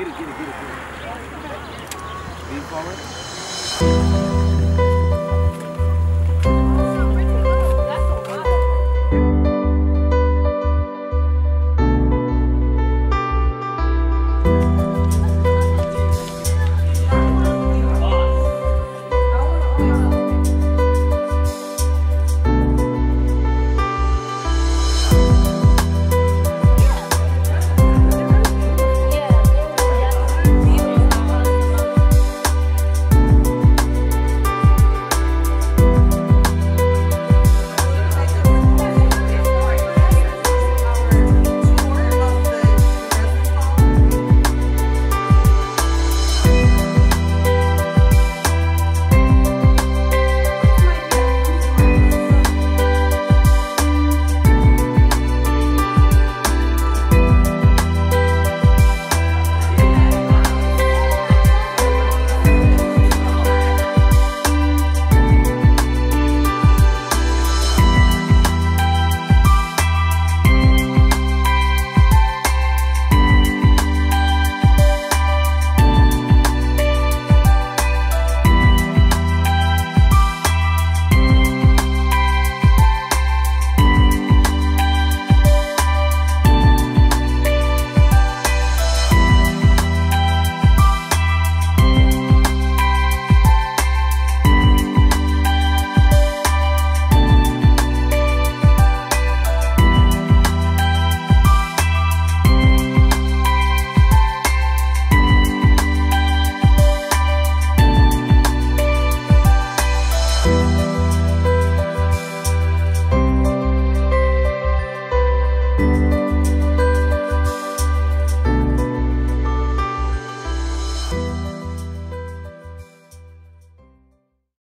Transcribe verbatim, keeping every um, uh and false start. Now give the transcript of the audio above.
Get it, get it, get it, get it. Lean forward. Thank you.